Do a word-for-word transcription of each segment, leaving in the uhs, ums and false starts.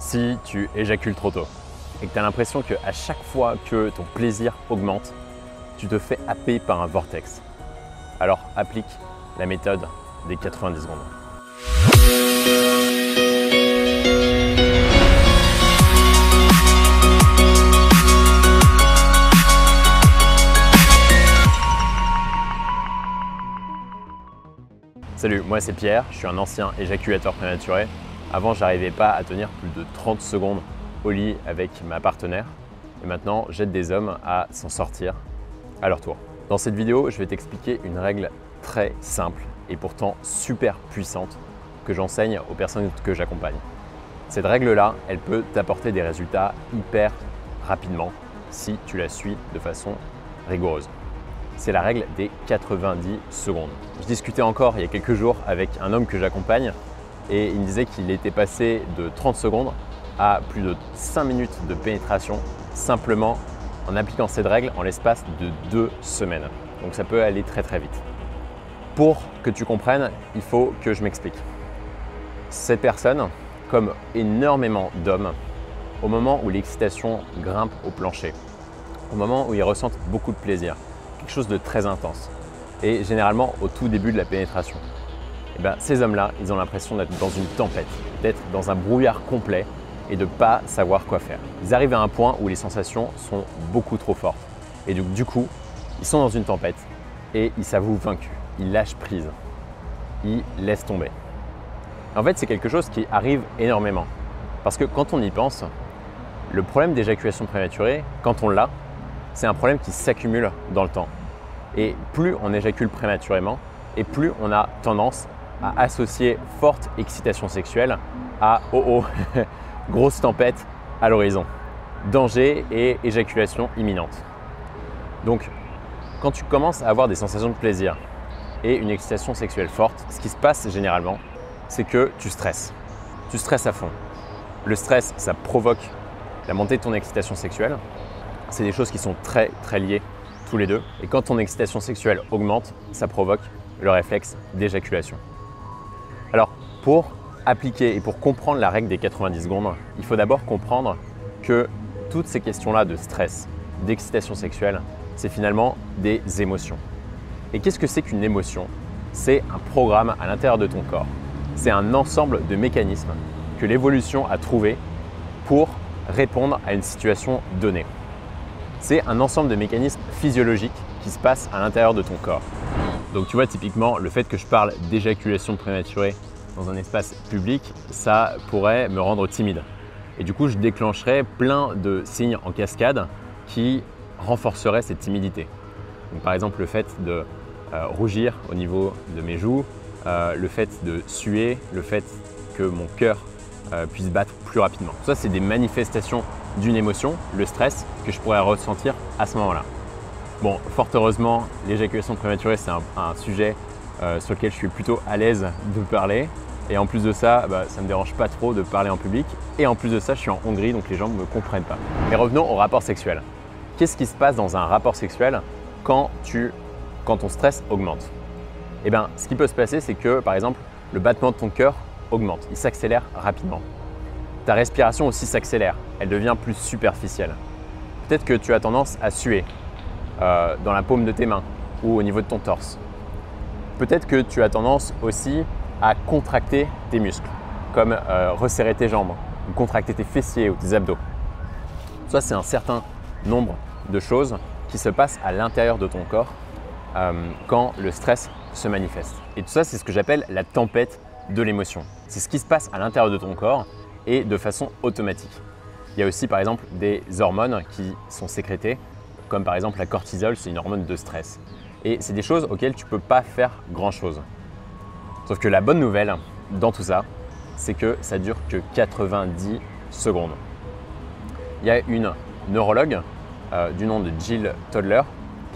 si tu éjacules trop tôt et que tu as l'impression qu'à chaque fois que ton plaisir augmente, tu te fais happer par un vortex, alors applique la méthode des quatre-vingt-dix secondes. Salut, moi c'est Pierre, je suis un ancien éjaculateur prématuré. Avant, j'arrivais pas à tenir plus de trente secondes au lit avec ma partenaire. Et maintenant, j'aide des hommes à s'en sortir à leur tour. Dans cette vidéo, je vais t'expliquer une règle très simple et pourtant super puissante que j'enseigne aux personnes que j'accompagne. Cette règle-là, elle peut t'apporter des résultats hyper rapidement si tu la suis de façon rigoureuse. C'est la règle des quatre-vingt-dix secondes. Je discutais encore il y a quelques jours avec un homme que j'accompagne et il me disait qu'il était passé de trente secondes à plus de cinq minutes de pénétration simplement en appliquant cette règle en l'espace de deux semaines. Donc ça peut aller très très vite. Pour que tu comprennes, il faut que je m'explique. Cette personne, comme énormément d'hommes, au moment où l'excitation grimpe au plancher, au moment où ils ressentent beaucoup de plaisir, quelque chose de très intense et généralement au tout début de la pénétration. Et ben, ces hommes-là, ils ont l'impression d'être dans une tempête, d'être dans un brouillard complet et de ne pas savoir quoi faire. Ils arrivent à un point où les sensations sont beaucoup trop fortes et donc du coup, ils sont dans une tempête et ils s'avouent vaincus, ils lâchent prise, ils laissent tomber. En fait, c'est quelque chose qui arrive énormément parce que quand on y pense, le problème d'éjaculation prématurée, quand on l'a, c'est un problème qui s'accumule dans le temps. Et plus on éjacule prématurément, et plus on a tendance à associer forte excitation sexuelle à « oh oh, grosse tempête à l'horizon, danger et éjaculation imminente ». Donc, quand tu commences à avoir des sensations de plaisir et une excitation sexuelle forte, ce qui se passe généralement, c'est que tu stresses. Tu stresses à fond. Le stress, ça provoque la montée de ton excitation sexuelle. C'est des choses qui sont très très liées tous les deux. Et quand ton excitation sexuelle augmente, ça provoque le réflexe d'éjaculation. Alors, pour appliquer et pour comprendre la règle des quatre-vingt-dix secondes, il faut d'abord comprendre que toutes ces questions-là de stress, d'excitation sexuelle, c'est finalement des émotions. Et qu'est-ce que c'est qu'une émotion? C'est un programme à l'intérieur de ton corps. C'est un ensemble de mécanismes que l'évolution a trouvé pour répondre à une situation donnée. C'est un ensemble de mécanismes physiologiques qui se passent à l'intérieur de ton corps. Donc tu vois, typiquement, le fait que je parle d'éjaculation prématurée dans un espace public, ça pourrait me rendre timide. Et du coup, je déclencherais plein de signes en cascade qui renforceraient cette timidité. Donc, par exemple, le fait de euh, rougir au niveau de mes joues, euh, le fait de suer, le fait que mon cœur euh, puisse battre plus rapidement. Ça, c'est des manifestations d'une émotion, le stress, que je pourrais ressentir à ce moment-là. Bon, fort heureusement, l'éjaculation prématurée, c'est un, un sujet euh, sur lequel je suis plutôt à l'aise de parler. Et en plus de ça, bah, ça ne me dérange pas trop de parler en public. Et en plus de ça, je suis en Hongrie, donc les gens ne me comprennent pas. Mais revenons au rapport sexuel. Qu'est-ce qui se passe dans un rapport sexuel quand, tu, quand ton stress augmente? Eh bien, ce qui peut se passer, c'est que, par exemple, le battement de ton cœur augmente. Il s'accélère rapidement. Ta respiration aussi s'accélère, elle devient plus superficielle. Peut-être que tu as tendance à suer euh, dans la paume de tes mains ou au niveau de ton torse. Peut-être que tu as tendance aussi à contracter tes muscles, comme euh, resserrer tes jambes, ou contracter tes fessiers ou tes abdos. Ça, c'est un certain nombre de choses qui se passent à l'intérieur de ton corps euh, quand le stress se manifeste. Et tout ça, c'est ce que j'appelle la tempête de l'émotion. C'est ce qui se passe à l'intérieur de ton corps et de façon automatique. Il y a aussi par exemple des hormones qui sont sécrétées, comme par exemple la cortisol, c'est une hormone de stress. Et c'est des choses auxquelles tu ne peux pas faire grand-chose. Sauf que la bonne nouvelle dans tout ça, c'est que ça dure que quatre-vingt-dix secondes. Il y a une neurologue euh, du nom de Jill Toddler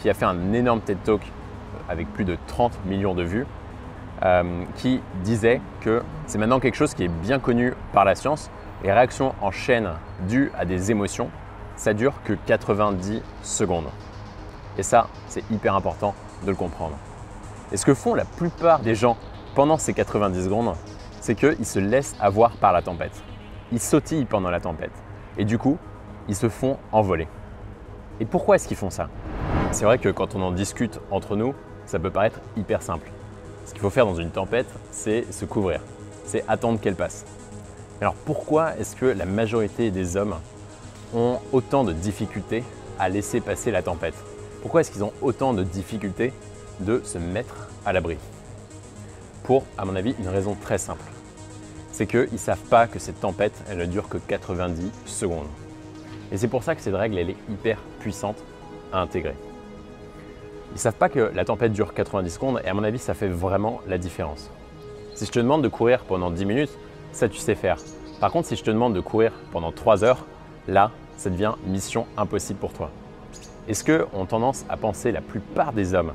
qui a fait un énorme TED Talk avec plus de trente millions de vues. Euh, qui disait que c'est maintenant quelque chose qui est bien connu par la science, les réactions en chaîne dues à des émotions, ça dure que quatre-vingt-dix secondes. Et ça, c'est hyper important de le comprendre. Et ce que font la plupart des gens pendant ces quatre-vingt-dix secondes, c'est qu'ils se laissent avoir par la tempête. ils sautillent pendant la tempête et du coup, ils se font envoler. Et pourquoi est-ce qu'ils font ça? C'est vrai que quand on en discute entre nous, ça peut paraître hyper simple. Ce qu'il faut faire dans une tempête, c'est se couvrir, c'est attendre qu'elle passe. Alors pourquoi est-ce que la majorité des hommes ont autant de difficultés à laisser passer la tempête? Pourquoi est-ce qu'ils ont autant de difficultés de se mettre à l'abri? Pour, à mon avis, une raison très simple. C'est qu'ils ne savent pas que cette tempête, elle ne dure que quatre-vingt-dix secondes. Et c'est pour ça que cette règle, elle est hyper puissante à intégrer. Ils ne savent pas que la tempête dure quatre-vingt-dix secondes et à mon avis, ça fait vraiment la différence. Si je te demande de courir pendant dix minutes, ça tu sais faire. Par contre, si je te demande de courir pendant trois heures, là, ça devient mission impossible pour toi. Et ce qu'ont tendance à penser la plupart des hommes,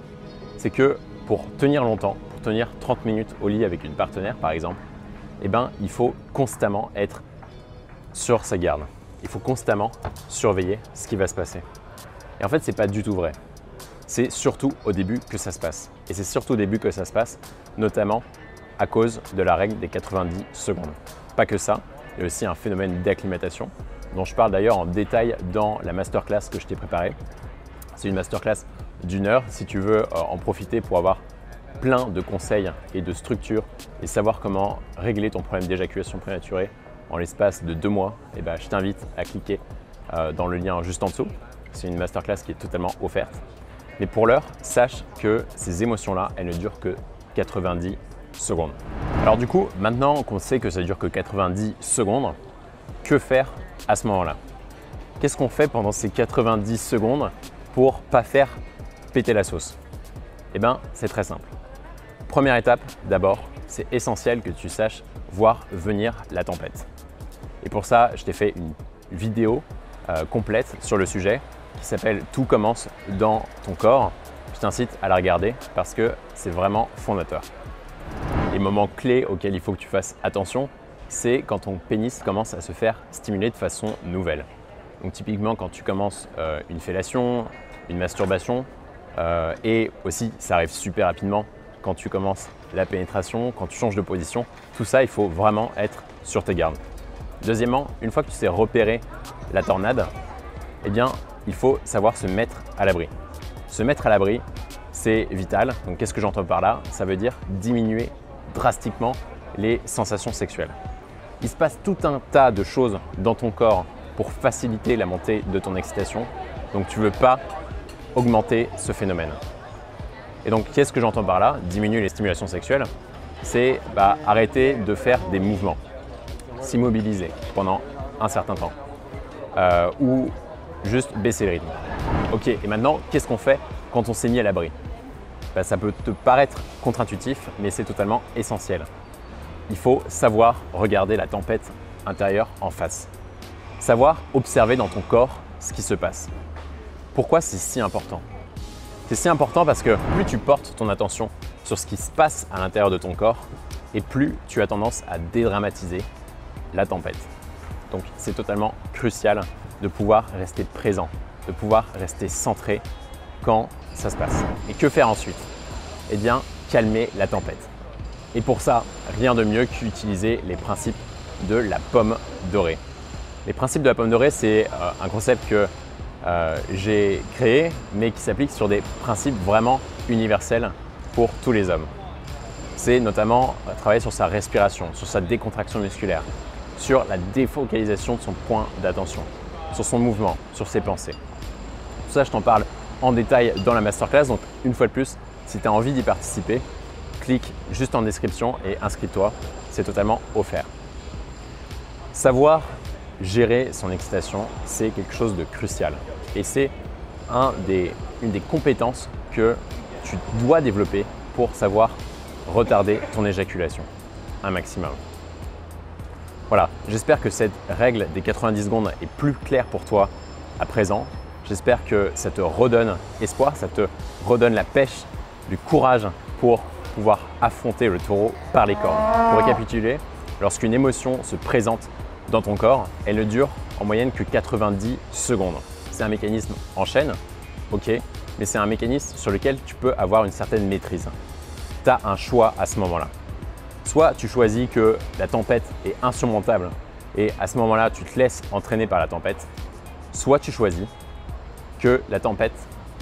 c'est que pour tenir longtemps, pour tenir trente minutes au lit avec une partenaire par exemple, eh ben, il faut constamment être sur sa garde. Il faut constamment surveiller ce qui va se passer. Et en fait, ce n'est pas du tout vrai. C'est surtout au début que ça se passe. Et c'est surtout au début que ça se passe, notamment à cause de la règle des quatre-vingt-dix secondes. Pas que ça, il y a aussi un phénomène d'acclimatation dont je parle d'ailleurs en détail dans la masterclass que je t'ai préparée. C'est une masterclass d'une heure si tu veux en profiter pour avoir plein de conseils et de structures et savoir comment régler ton problème d'éjaculation prématurée en l'espace de deux mois. Et ben, je t'invite à cliquer dans le lien juste en dessous. C'est une masterclass qui est totalement offerte. Mais pour l'heure, sache que ces émotions-là, elles ne durent que quatre-vingt-dix secondes. Alors du coup, maintenant qu'on sait que ça dure que quatre-vingt-dix secondes, que faire à ce moment-là? Qu'est-ce qu'on fait pendant ces quatre-vingt-dix secondes pour pas faire péter la sauce? Eh bien, c'est très simple. Première étape, d'abord, c'est essentiel que tu saches voir venir la tempête. Et pour ça, je t'ai fait une vidéo euh, complète sur le sujet qui s'appelle « Tout commence dans ton corps ». Je t'incite à la regarder parce que c'est vraiment fondateur. Les moments clés auxquels il faut que tu fasses attention, c'est quand ton pénis commence à se faire stimuler de façon nouvelle. Donc typiquement quand tu commences euh, une fellation, une masturbation, euh, et aussi ça arrive super rapidement quand tu commences la pénétration, quand tu changes de position, tout ça il faut vraiment être sur tes gardes. Deuxièmement, une fois que tu sais repérer la tornade, eh bien il faut savoir se mettre à l'abri. Se mettre à l'abri, c'est vital. Donc qu'est-ce que j'entends par là? Ça veut dire diminuer drastiquement les sensations sexuelles. Il se passe tout un tas de choses dans ton corps pour faciliter la montée de ton excitation. Donc tu ne veux pas augmenter ce phénomène. Et donc qu'est-ce que j'entends par là? Diminuer les stimulations sexuelles, c'est bah, arrêter de faire des mouvements, s'immobiliser pendant un certain temps euh, ou juste baisser le rythme. Ok, et maintenant qu'est-ce qu'on fait quand on s'est mis à l'abri? Bah, ça peut te paraître contre-intuitif, mais c'est totalement essentiel. Il faut savoir regarder la tempête intérieure en face. Savoir observer dans ton corps ce qui se passe. Pourquoi c'est si important? C'est si important parce que plus tu portes ton attention sur ce qui se passe à l'intérieur de ton corps et plus tu as tendance à dédramatiser la tempête. Donc c'est totalement crucial de pouvoir rester présent, de pouvoir rester centré quand ça se passe. Et que faire ensuite? Eh bien, calmer la tempête. Et pour ça, rien de mieux qu'utiliser les principes de la pomme dorée. Les principes de la pomme dorée, c'est euh, un concept que euh, j'ai créé, mais qui s'applique sur des principes vraiment universels pour tous les hommes. C'est notamment euh, travailler sur sa respiration, sur sa décontraction musculaire, sur la défocalisation de son point d'attention, sur son mouvement, sur ses pensées. Tout ça, je t'en parle en détail dans la masterclass. Donc une fois de plus, si tu as envie d'y participer, clique juste en description et inscris-toi, c'est totalement offert. Savoir gérer son excitation, c'est quelque chose de crucial et c'est un des, une des compétences que tu dois développer pour savoir retarder ton éjaculation un maximum. Voilà, j'espère que cette règle des quatre-vingt-dix secondes est plus claire pour toi à présent. J'espère que ça te redonne espoir, ça te redonne la pêche, du courage pour pouvoir affronter le taureau par les cornes. Pour récapituler, lorsqu'une émotion se présente dans ton corps, elle ne dure en moyenne que quatre-vingt-dix secondes. C'est un mécanisme en chaîne, ok, mais c'est un mécanisme sur lequel tu peux avoir une certaine maîtrise. Tu as un choix à ce moment-là. Soit tu choisis que la tempête est insurmontable et à ce moment-là, tu te laisses entraîner par la tempête, soit tu choisis que la tempête,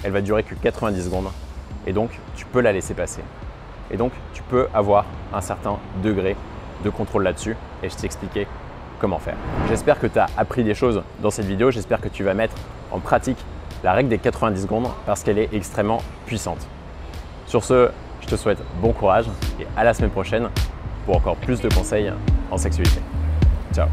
elle va durer que quatre-vingt-dix secondes et donc tu peux la laisser passer. Et donc, tu peux avoir un certain degré de contrôle là-dessus et je t'ai expliqué comment faire. J'espère que tu as appris des choses dans cette vidéo. J'espère que tu vas mettre en pratique la règle des quatre-vingt-dix secondes parce qu'elle est extrêmement puissante. Sur ce, je te souhaite bon courage et à la semaine prochaine pour encore plus de conseils en sexualité. Ciao!